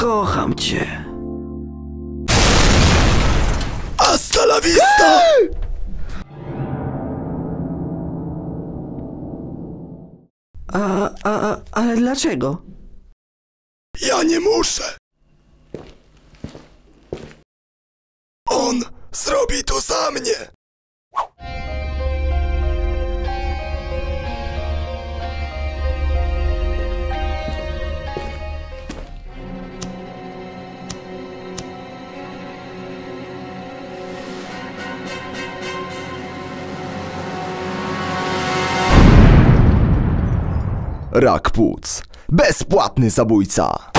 Kocham cię. Hasta la vista! Ale dlaczego? Ja nie muszę. On zrobi to za mnie. Rak płuc. Bezpłatny zabójca.